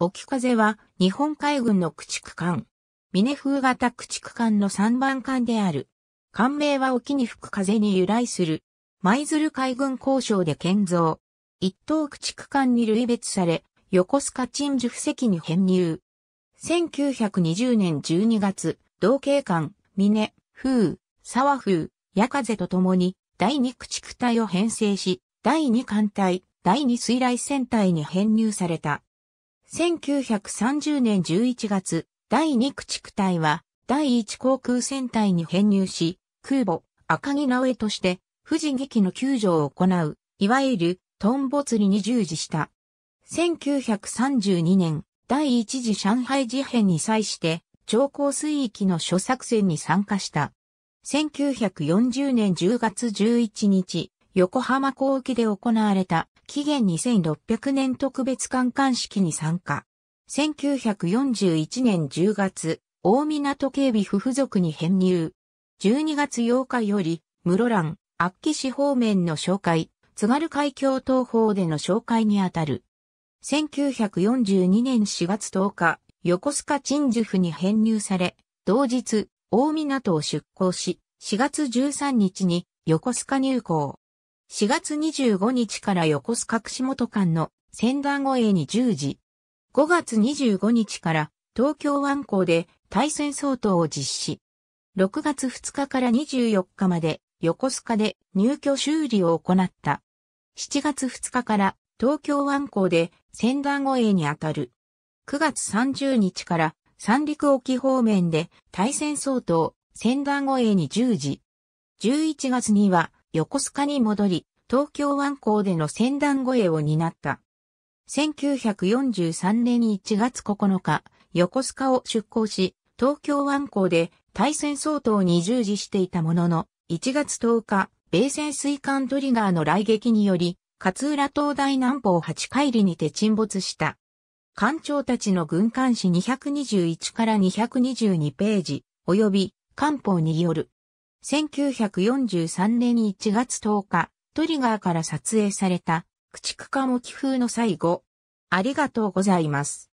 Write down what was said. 沖風は日本海軍の駆逐艦。峰風型駆逐艦の3番艦である。艦名は沖に吹く風に由来する。舞鶴海軍工廠で建造。一等駆逐艦に類別され、横須賀鎮守布石に編入。1920年12月、同型艦、峰、風、沢風、矢風と共に、第2駆逐隊を編成し、第2艦隊、第2水雷戦隊に編入された。1930年11月、第2駆逐隊は、第1航空戦隊に編入し、空母、赤城直江として、藤撃の救助を行う、いわゆる、トンボ釣りに従事した。1932年、第一次上海事変に際して、長江水域の諸作戦に参加した。1940年10月11日、横浜港沖で行われた、紀元2600年特別観艦式に参加。1941年10月、大港警備府附属に編入。12月8日より、室蘭、厚岸方面の哨戒、津軽海峡東方での哨戒にあたる。1942年4月10日、横須賀鎮守府に編入され、同日、大港を出港し、4月13日に横須賀入港。4月25日から横須賀串本間の船団護衛に従事。5月25日から東京湾港で対潜掃討を実施。6月2日から24日まで横須賀で入居修理を行った。7月2日から東京湾港で船団護衛にあたる。9月30日から三陸沖方面で対船掃討、船団護衛に従事。11月には横須賀に戻り、東京湾港での船団護衛を担った。1943年1月9日、横須賀を出港し、東京湾港で対船掃討に従事していたものの、1月10日、米潜水艦トリガーの雷撃により、勝浦灯台南方8海里にて沈没した。艦長たちの軍艦誌221から222ページ、及び艦報による。1943年1月10日、トリガーから撮影された、駆逐艦沖風の最後。ありがとうございます。